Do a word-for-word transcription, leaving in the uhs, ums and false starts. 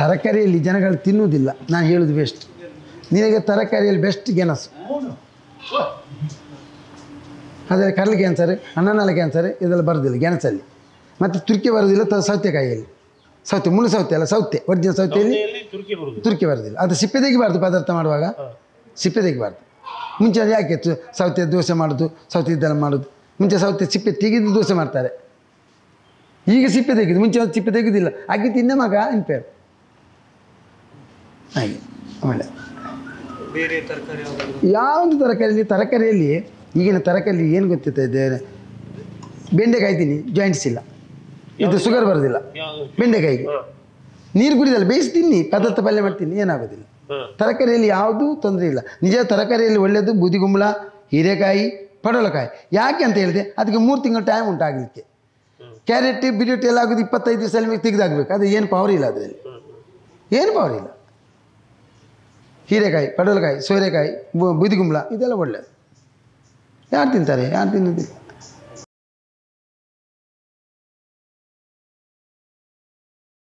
ತರಕಾರಿಯಲ್ಲಿ ಜನಗಳು ತಿನ್ನುವುದಿಲ್ಲ, ನಾನು ಹೇಳುದು ಬೆಸ್ಟ್. ನಿನಗೆ ತರಕಾರಿಯಲ್ಲಿ ಬೆಸ್ಟ್ ಗೆಣಸು, ಆದರೆ ಕಡಲೆ ಕ್ಯಾನ್ಸರ್, ಅಣ್ಣನಾಲ ಕ್ಯಾನ್ಸರ್ ಇದೆಲ್ಲ ಬರೋದಿಲ್ಲ ಗೆಣಸಲ್ಲಿ. ಮತ್ತು ತುರ್ಕಿ ಬರೋದಿಲ್ಲ ತ ಸೌತೆಕಾಯಿಯಲ್ಲಿ. ಸೌತೆ ಮುಳ್ಳು ಸೌತೆ ಅಲ್ಲ, ಸೌತೆ ಒರಿಜಿನಲ್ ಸೌತೆಯಲ್ಲಿ ತುರ್ಕಿ ಬರೋದಿಲ್ಲ. ಅದು ಸಿಪ್ಪೆ ತೆಗಿಬಾರ್ದು, ಪದಾರ್ಥ ಮಾಡುವಾಗ ಸಿಪ್ಪೆ ತೆಗಿಬಾರ್ದು. ಮುಂಚೆ ಅದು ಯಾಕೆ ಸೌತೆ ದೋಸೆ ಮಾಡೋದು, ಸೌತೆ ಇದೆಲ್ಲ ಮಾಡೋದು? ಮುಂಚೆ ಸೌತೆ ಸಿಪ್ಪೆ ತೆಗೆದು ದೋಸೆ ಮಾಡ್ತಾರೆ, ಈಗ ಸಿಪ್ಪೆ ತೆಗೆದು. ಮುಂಚೆ ಅದು ಸಿಪ್ಪೆ ತೆಗೆದಿಲ್ಲ, ಅಕ್ಕಿ ತಿನ್ನ ಮಗ ಅನ್ಪೇರು ಹಾಗೆ. ಆಮೇಲೆ ಬೇರೆ ತರಕಾರಿ ಯಾವುದು ತರಕಾರಿಯಲ್ಲಿ ತರಕಾರಿಯಲ್ಲಿ ಈಗಿನ ತರಕಾರಿ ಏನು ಗೊತ್ತಿತ್ತು? ಬೆಂಡೆಕಾಯಿ ತಿನ್ನಿ, ಜಾಯಿಂಟ್ಸ್ ಇಲ್ಲ, ಇದು ಶುಗರ್ ಬರೋದಿಲ್ಲ. ಬೆಂಡೆಕಾಯಿಗೆ ನೀರು ಕುಡಿದಲ್ಲ, ಬೇಯಿಸಿ ತಿನ್ನಿ, ಪದಾರ್ಥ ಪಲ್ಯ ಮಾಡ್ತೀನಿ, ಏನಾಗೋದಿಲ್ಲ. ತರಕಾರಿಯಲ್ಲಿ ಯಾವುದೂ ತೊಂದರೆ ಇಲ್ಲ. ನಿಜ ತರಕಾರಿಯಲ್ಲಿ ಒಳ್ಳೆಯದು ಬೂದಿಗುಂಬಳ, ಹೀರೆಕಾಯಿ, ಪಡವಲಕಾಯಿ. ಯಾಕೆ ಅಂತ ಹೇಳಿದೆ, ಅದಕ್ಕೆ ಮೂರು ತಿಂಗಳು ಟೈಮ್ ಉಂಟಾಗಲಿಕ್ಕೆ. ಕ್ಯಾರೆಟ್, ಬಿರಿಟ್ ಎಲ್ಲ ಆಗೋದು ಇಪ್ಪತ್ತೈದು ದಿವಸ ಮೇಲೆ ತೆಗೆದಾಗಬೇಕು, ಅದು ಏನು ಪವರ್ ಇಲ್ಲ, ಅದರಲ್ಲಿ ಏನು ಪವರ್ ಇಲ್ಲ. ಹೀರೆಕಾಯಿ, ಪಡವಲಕಾಯಿ, ಸೋರೆಕಾಯಿ, ಬೂದಿಗುಂಬಳ ಇದೆಲ್ಲ ಒಳ್ಳೆಯದು. ಯಾರು ತಿಂತಾರೆ? ಯಾರು ತಿನ್ನೋದಿಲ್ಲ.